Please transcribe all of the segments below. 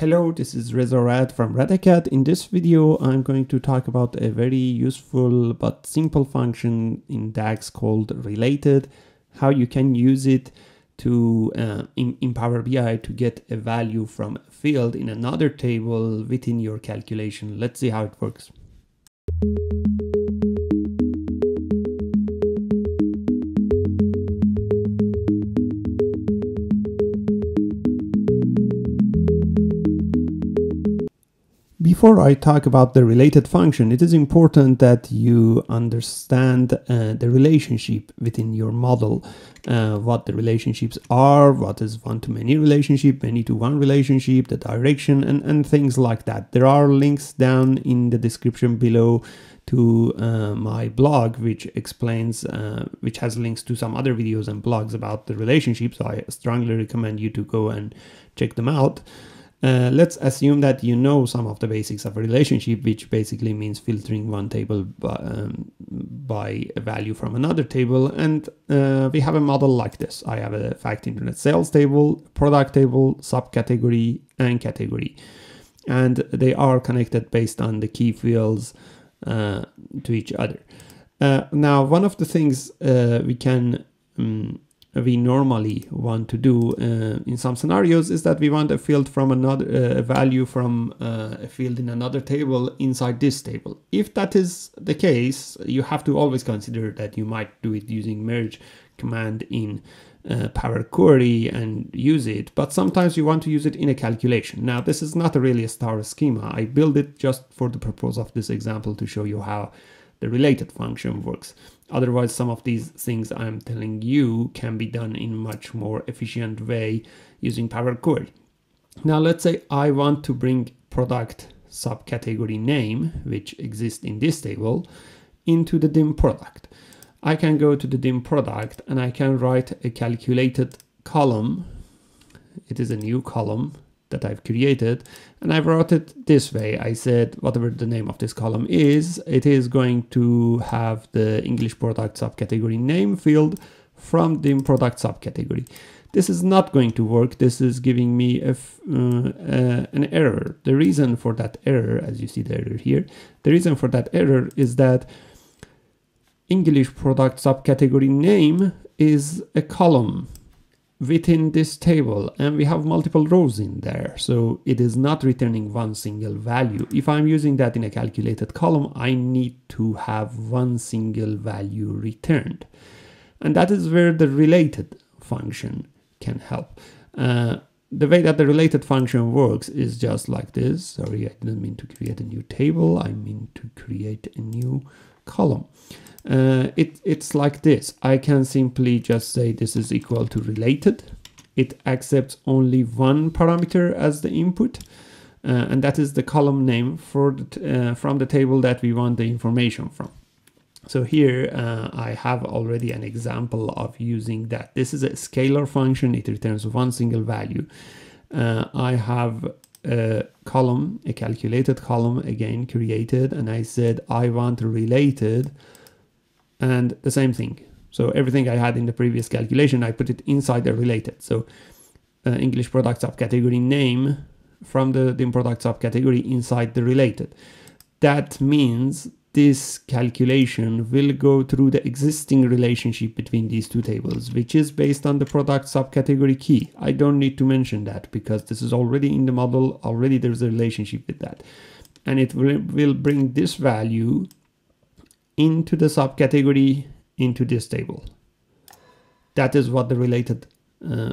Hello, this is Reza Rad from RADACAD. In this video, I'm going to talk about a very useful but simple function in DAX called RELATED, how you can use it to in Power BI to get a value from a field in another table within your calculation. Let's see how it works. Before I talk about the related function, it is important that you understand the relationship within your model, what the relationships are, what is one-to-many relationship, many-to-one relationship, the direction, and things like that. There are links down in the description below to my blog, which explains, which has links to some other videos and blogs about the relationship, so I strongly recommend you to go and check them out. Let's assume that you know some of the basics of a relationship, which basically means filtering one table by a value from another table. And we have a model like this. I have a fact internet sales table, product table, subcategory, and category. And they are connected based on the key fields to each other. Now, one of the things we normally want to do in some scenarios is that we want a field from another value from a field in another table inside this table. If that is the case, you have to always consider that you might do it using merge command in Power Query and use it, but sometimes you want to use it in a calculation. Now, this is not really a star schema. I built it just for the purpose of this example to show you how the related function works. Otherwise, some of these things I'm telling you can be done in a much more efficient way using Power Query. Now, let's say I want to bring product subcategory name, which exists in this table, into the dim product. I can go to the dim product and I can write a calculated column. It is a new column that I've created, and I wrote it this way. I said whatever the name of this column is, it is going to have the English product subcategory name field from the product subcategory. This is not going to work. This is giving me an error. The reason for that error, as you see the error here, the reason for that error is that English product subcategory name is a column within this table, and we have multiple rows in there, so it is not returning one single value. If I'm using that in a calculated column, I need to have one single value returned, and that is where the related function can help. The way that the related function works is just like this. Sorry, I didn't mean to create a new table. I mean to create a new column. It's like this. I can simply just say this is equal to related. It accepts only one parameter as the input, and that is the column name for the, from the table that we want the information from. So here I have already an example of using that. This is a scalar function. It returns one single value. I have a column, a calculated column again created, and I said I want related, and the same thing. So everything I had in the previous calculation, I put it inside the related. So English product subcategory name from the product subcategory inside the related. That means this calculation will go through the existing relationship between these two tables, which is based on the product subcategory key. I don't need to mention that because this is already in the model. Already there's a relationship with that. And it will bring this value into the subcategory into this table. That is what the related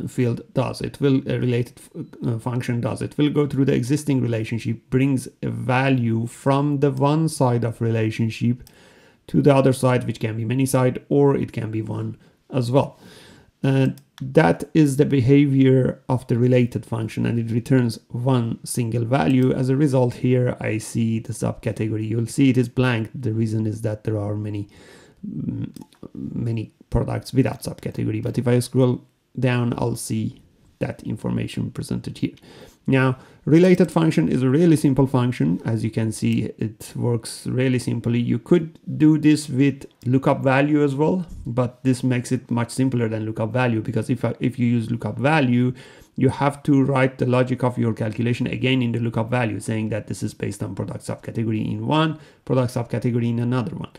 field does. It will a related function does. It will go through the existing relationship, brings a value from the one side of relationship to the other side, which can be many side or it can be one as well. That is the behavior of the related function, and it returns one single value. As a result, here I see the subcategory. You'll see it is blank. The reason is that there are many products without subcategory, but if I scroll down, I'll see that information presented here. Now, related function is a really simple function. As you can see, it works really simply. You could do this with lookup value as well, but this makes it much simpler than lookup value, because if you use lookup value, you have to write the logic of your calculation again in the lookup value, saying that this is based on product subcategory in one, product subcategory in another one.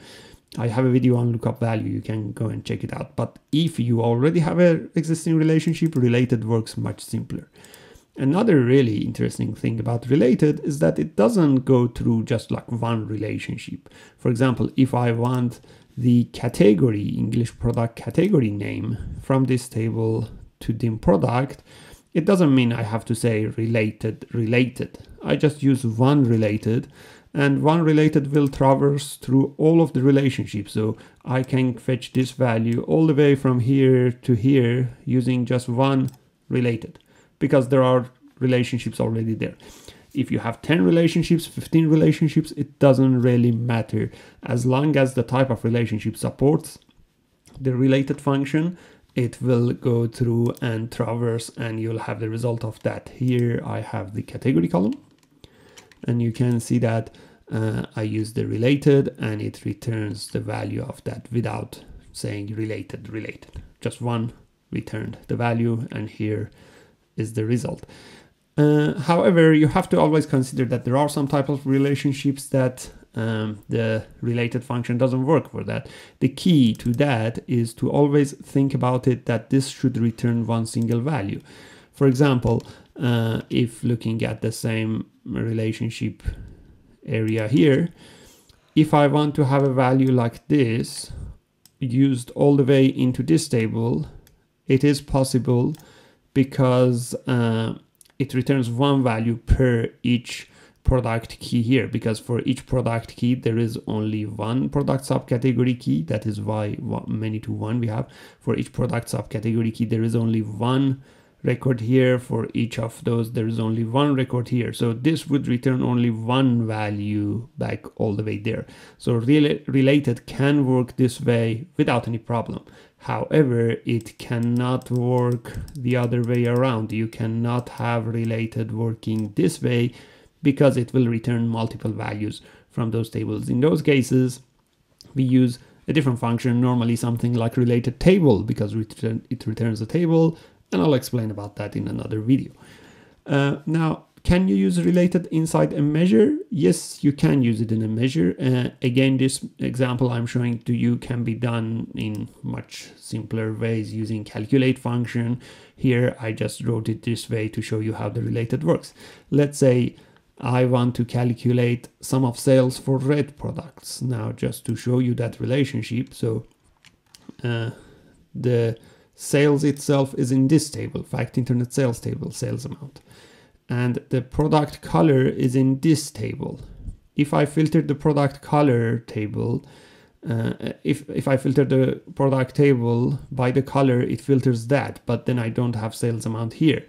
I have a video on lookup value, you can go and check it out. But if you already have an existing relationship, related works much simpler. Another really interesting thing about related is that it doesn't go through just like one relationship. For example, if I want the category, English product category name from this table to dim product, it doesn't mean I have to say related. I just use one related, and one related will traverse through all of the relationships. So I can fetch this value all the way from here to here using just one related, because there are relationships already there. If you have 10 relationships, 15 relationships, it doesn't really matter. As long as the type of relationship supports the related function, it will go through and traverse, and you'll have the result of that. Here I have the category column, and you can see that I use the related and it returns the value of that without saying related. Just one returned the value, and here is the result. However, you have to always consider that there are some types of relationships that the related function doesn't work for. That the key to that is to always think about it that this should return one single value. For example, if looking at the same relationship area here, if I want to have a value like this used all the way into this table, it is possible because it returns one value per each product key here, because for each product key there is only one product subcategory key. That is why many to one we have. For each product subcategory key there is only one record here, for each of those there is only one record here, so this would return only one value back all the way there. So related can work this way without any problem. However, it cannot work the other way around. You cannot have related working this way, because it will return multiple values from those tables. In those cases, we use a different function, normally something like related table, because it returns a table, and I'll explain about that in another video. Now, can you use related inside a measure? Yes, you can use it in a measure. Again, this example I'm showing to you can be done in much simpler ways using calculate function. Here, I just wrote it this way to show you how the related works. Let's say I want to calculate sum of sales for red products. Now, just to show you that relationship, so the sales itself is in this table, fact internet sales table, sales amount, and the product color is in this table. If I filter the product color table, if I filter the product table by the color, it filters that, but then I don't have sales amount here.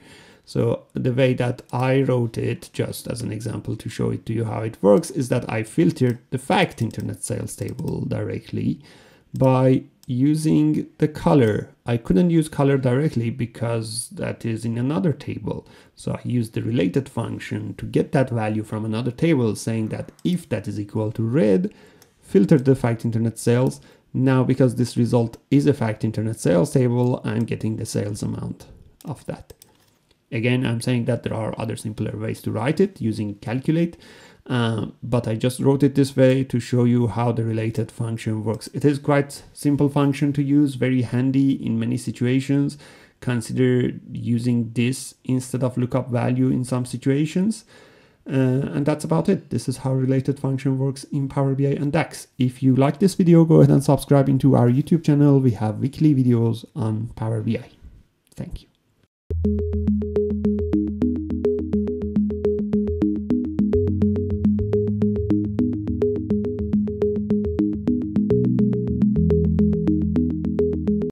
So the way that I wrote it, just as an example to show it to you how it works, is that I filtered the fact internet sales table directly by using the color. I couldn't use color directly because that is in another table. So I used the related function to get that value from another table, saying that if that is equal to red, filter the fact internet sales. Now, because this result is a fact internet sales table, I'm getting the sales amount of that. Again, I'm saying that there are other simpler ways to write it using calculate, but I just wrote it this way to show you how the related function works. It is quite simple function to use, very handy in many situations. Consider using this instead of lookup value in some situations. And that's about it. This is how related function works in Power BI and DAX. If you like this video, go ahead and subscribe into our YouTube channel. We have weekly videos on Power BI.